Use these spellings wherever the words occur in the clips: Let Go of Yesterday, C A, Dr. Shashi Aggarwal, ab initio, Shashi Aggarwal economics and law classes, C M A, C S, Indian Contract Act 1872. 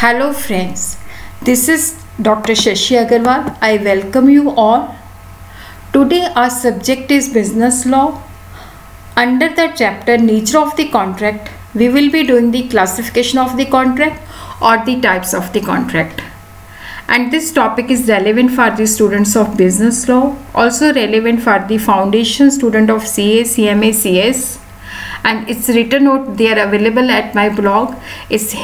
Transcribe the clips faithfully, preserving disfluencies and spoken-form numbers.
Hello friends, this is Doctor Shashi Aggarwal. I welcome you all. Today our subject is business law. Under the chapter nature of the contract, we will be doing the classification of the contract or the types of the contract. And this topic is relevant for the students of business law, also relevant for the foundation student of C A, C M A, C S. And its written note, they are available at my blog. It's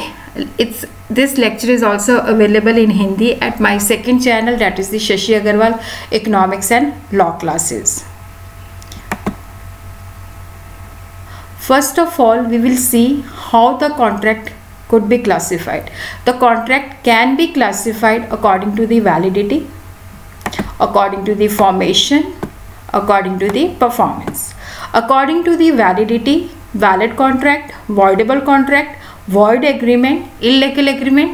It's this lecture is also available in Hindi at my second channel, that is the Shashi Aggarwal Economics and Law Classes. First of all, we will see how the contract could be classified. The contract can be classified according to the validity, according to the formation, according to the performance. According to the validity, valid contract, voidable contract, void agreement, illegal agreement,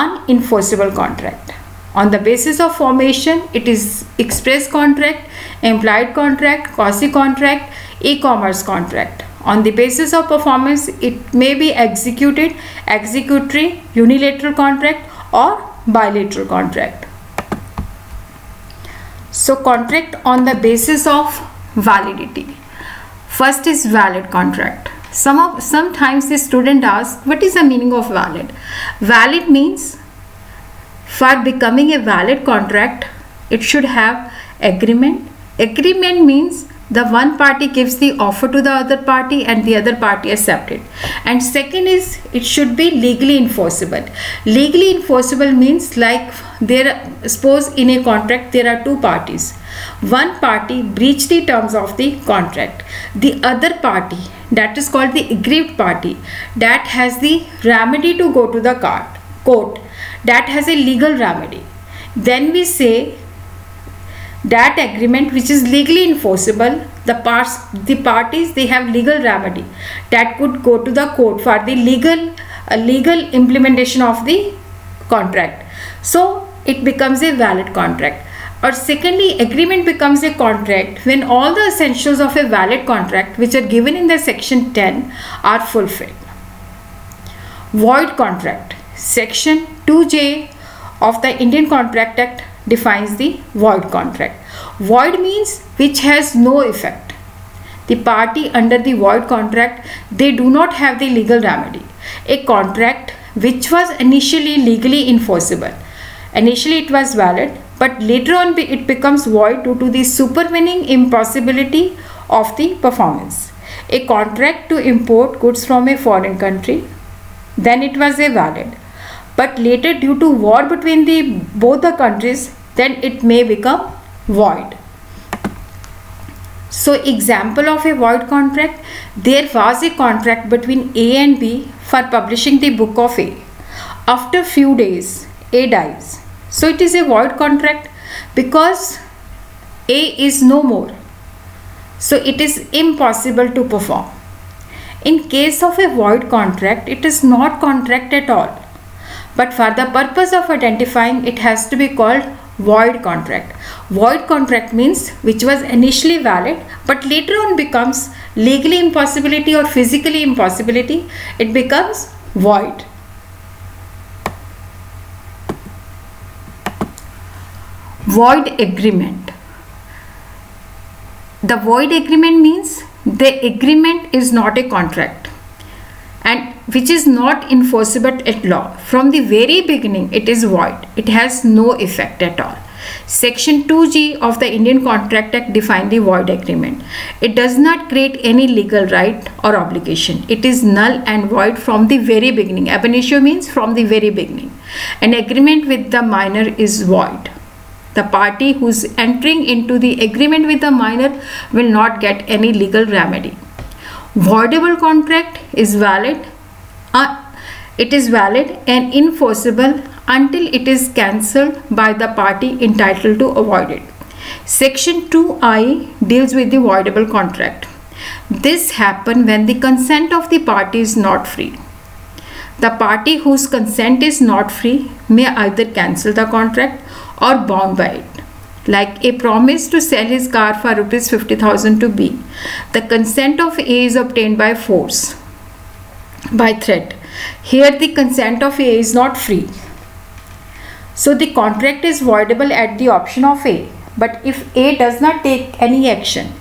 unenforceable contract. On the basis of formation, it is express contract, implied contract, quasi contract, e-commerce contract. On the basis of performance, it may be executed, executory, unilateral contract or bilateral contract. So contract on the basis of validity. First is valid contract. Some of sometimes the student asks, what is the meaning of valid? Valid means for becoming a valid contract, it should have agreement. Agreement means the one party gives the offer to the other party and the other party accepts it. And second is, it should be legally enforceable. Legally enforceable means, like, there, suppose in a contract there are two parties. One party breached the terms of the contract. The other party, that is called the aggrieved party, that has the remedy to go to the court. That has a legal remedy. Then we say that agreement which is legally enforceable, the parts, the parties, they have legal remedy that could go to the court for the legal uh, legal implementation of the contract. So it becomes a valid contract. Or secondly, agreement becomes a contract when all the essentials of a valid contract which are given in the section ten are fulfilled. Void contract. Section two J of the Indian Contract Act defines the void contract. Void means which has no effect. The party under the void contract, they do not have the legal remedy. A contract which was initially legally enforceable, initially it was valid, but later on it becomes void due to the supervening impossibility of the performance. A contract to import goods from a foreign country, then it was a valid, but later due to war between the both the countries, then it may become void. So example of a void contract, there was a contract between A and B for publishing the book of A. After few days, A dies. So it is a void contract because A is no more. So it is impossible to perform. In case of a void contract, it is not contract at all. But for the purpose of identifying, it has to be called void contract. Void contract means which was initially valid, but later on becomes legally impossibility or physically impossibility. It becomes void. Void agreement. The void agreement means the agreement is not a contract and which is not enforceable at law. From the very beginning, it is void. It has no effect at all. Section two G of the Indian Contract Act defines the void agreement. It does not create any legal right or obligation. It is null and void from the very beginning. Ab initio means from the very beginning. An agreement with the minor is void. The party who is entering into the agreement with the minor will not get any legal remedy. Voidable contract is valid. Uh, it is valid and enforceable until it is cancelled by the party entitled to avoid it. Section two I deals with the voidable contract. This happens when the consent of the party is not free. The party whose consent is not free may either cancel the contract or bound by it. Like A promised to sell his car for rupees fifty thousand to B. The consent of A is obtained by force, by threat. Here the consent of A is not free. So the contract is voidable at the option of A. But if A does not take any action,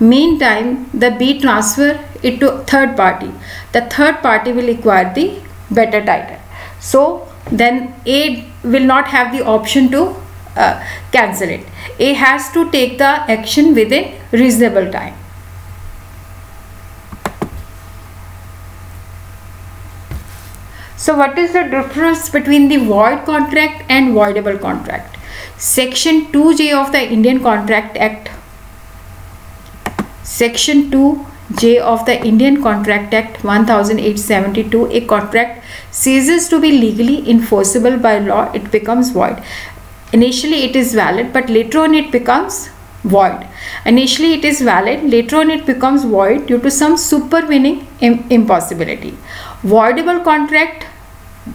meantime the B transfer it to third party. The third party will acquire the better title. So then A will not have the option to uh, cancel it. A has to take the action within reasonable time. So what is the difference between the void contract and voidable contract? Section two J of the Indian Contract Act Section two J of the Indian Contract Act eighteen seventy-two, a contract ceases to be legally enforceable by law, it becomes void. Initially it is valid, but later on it becomes void. Initially it is valid, later on it becomes void due to some supervening impossibility. Voidable contract,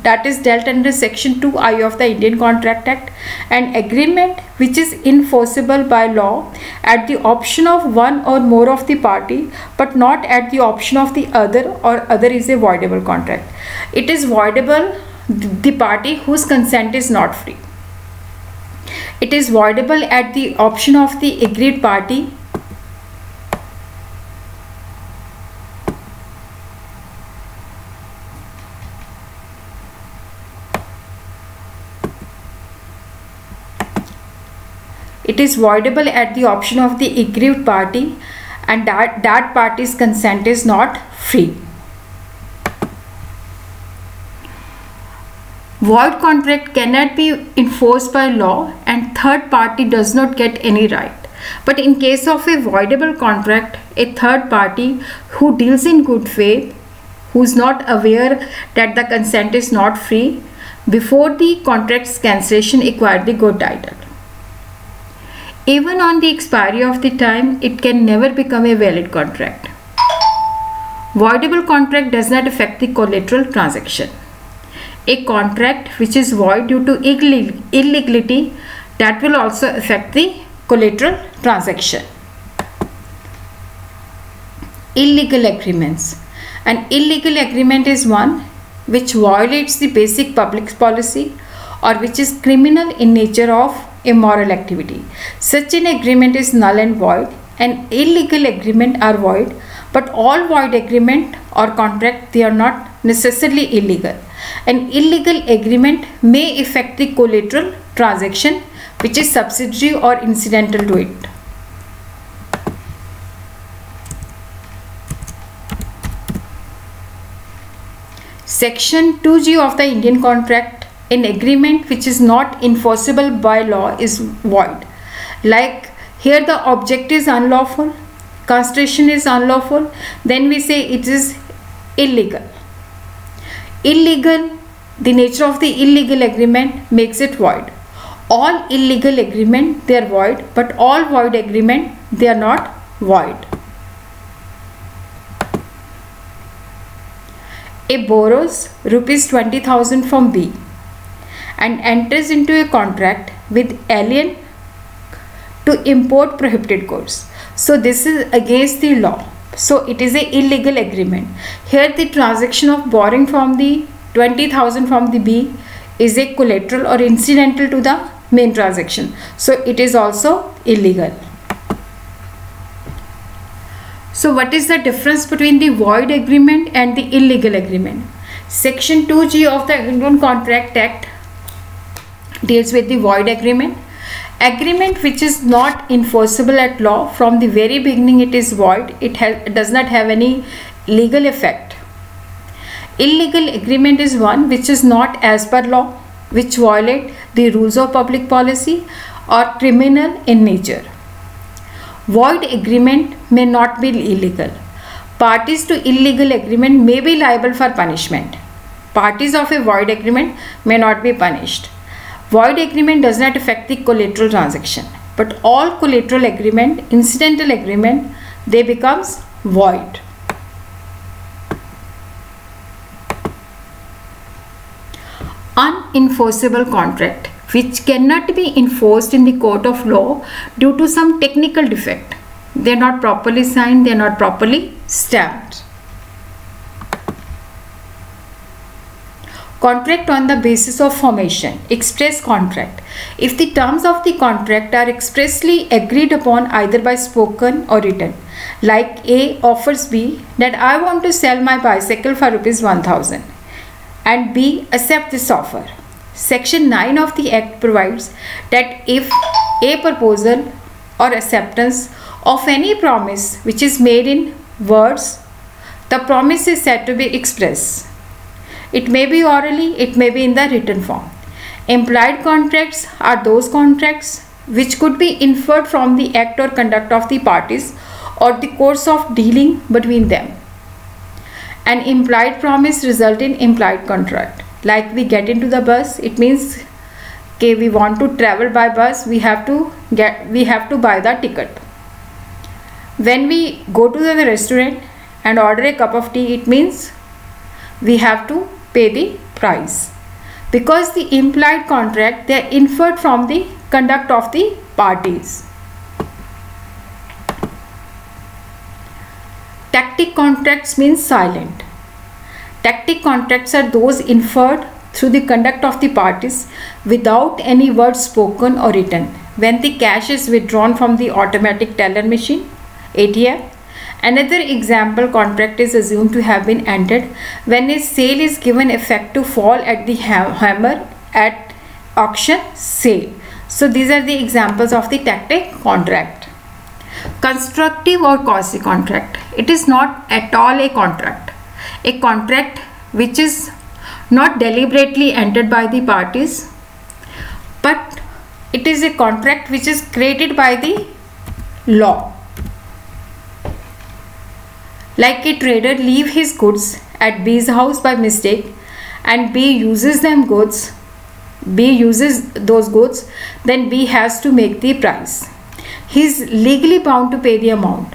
that is dealt under section two I of the Indian Contract Act, an agreement which is enforceable by law at the option of one or more of the party but not at the option of the other, or other is a voidable contract. It is voidable the party whose consent is not free. It is voidable at the option of the agreed party. It is voidable at the option of the aggrieved party, and that, that party's consent is not free. Void contract cannot be enforced by law and third party does not get any right. But in case of a voidable contract, a third party who deals in good faith, who is not aware that the consent is not free, before the contract's cancellation acquired the good title. Even on the expiry of the time, it can never become a valid contract. Voidable contract does not affect the collateral transaction. A contract which is void due to illegality, that will also affect the collateral transaction. Illegal agreements. An illegal agreement is one which violates the basic public policy or which is criminal in nature of immoral activity. Such an agreement is null and void. An illegal agreement are void, but all void agreement or contract, they are not necessarily illegal. An illegal agreement may affect the collateral transaction which is subsidiary or incidental to it. Section two G of the Indian Contract, an agreement which is not enforceable by law is void. Like here the object is unlawful, construction is unlawful, then we say it is illegal. Illegal, the nature of the illegal agreement makes it void. All illegal agreement, they are void, but all void agreement, they are not void. A borrows rupees twenty thousand from B and enters into a contract with alien to import prohibited goods. So this is against the law. So it is an illegal agreement. Here the transaction of borrowing from the twenty thousand from the B is a collateral or incidental to the main transaction. So it is also illegal. So what is the difference between the void agreement and the illegal agreement? Section two G of the Indian Contract Act deals with the void agreement. Agreement which is not enforceable at law, from the very beginning it is void. It has, does not have any legal effect. Illegal agreement is one which is not as per law, which violate the rules of public policy or criminal in nature. Void agreement may not be illegal. Parties to illegal agreement may be liable for punishment. Parties of a void agreement may not be punished. Void agreement does not affect the collateral transaction, but all collateral agreement, incidental agreement, they becomes void. Unenforceable contract which cannot be enforced in the court of law due to some technical defect. They are not properly signed, they are not properly stamped. Contract on the basis of formation, express contract. If the terms of the contract are expressly agreed upon either by spoken or written, like A offers B that I want to sell my bicycle for rupees one thousand and B accepts this offer. Section nine of the Act provides that if a proposal or acceptance of any promise which is made in words, the promise is said to be express. It may be orally, it may be in the written form. Implied contracts are those contracts which could be inferred from the act or conduct of the parties or the course of dealing between them. An implied promise results in implied contract. Like we get into the bus, it means okay, we want to travel by bus, we have to get we have to buy the ticket. When we go to the restaurant and order a cup of tea, it means we have to pay the price. Because the implied contract, they are inferred from the conduct of the parties. Tacit contracts means silent. Tacit contracts are those inferred through the conduct of the parties without any word spoken or written. When the cash is withdrawn from the automatic teller machine, A T M. Another example contract is assumed to have been entered when a sale is given effect to fall at the hammer at auction sale. So these are the examples of the tacit contract. Constructive or quasi contract. It is not at all a contract. A contract which is not deliberately entered by the parties, but it is a contract which is created by the law. Like a trader leaves his goods at B's house by mistake and B uses them goods, B uses those goods, then B has to make the price. He is legally bound to pay the amount.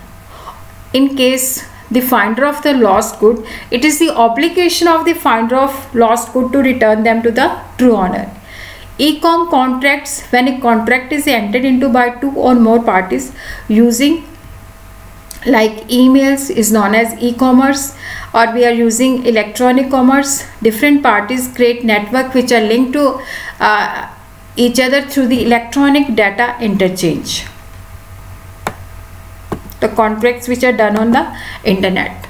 In case the finder of the lost good, it is the obligation of the finder of lost good to return them to the true owner. E-com contracts, when a contract is entered into by two or more parties using like emails is known as e-commerce, or we are using electronic commerce. Different parties create network which are linked to uh, each other through the electronic data interchange. The contracts which are done on the internet.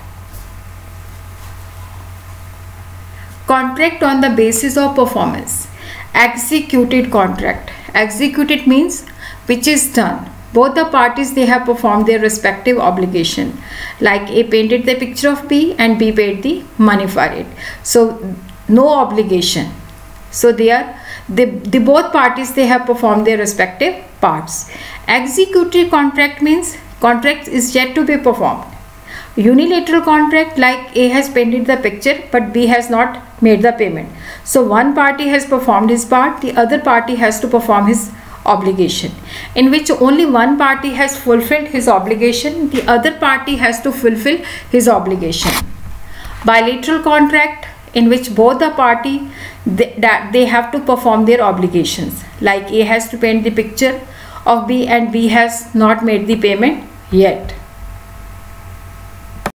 Contract on the basis of performance. Executed contract. Executed means which is done. Both the parties, they have performed their respective obligation. Like A painted the picture of B and B paid the money for it. So no obligation. So they are the the both parties, they have performed their respective parts. Executed contract means contract is yet to be performed. Unilateral contract, like A has painted the picture but B has not made the payment. So one party has performed his part, the other party has to perform his obligation, in which only one party has fulfilled his obligation, the other party has to fulfill his obligation. Bilateral contract, in which both the party they, that they have to perform their obligations, like A has to paint the picture of B and B has not made the payment yet.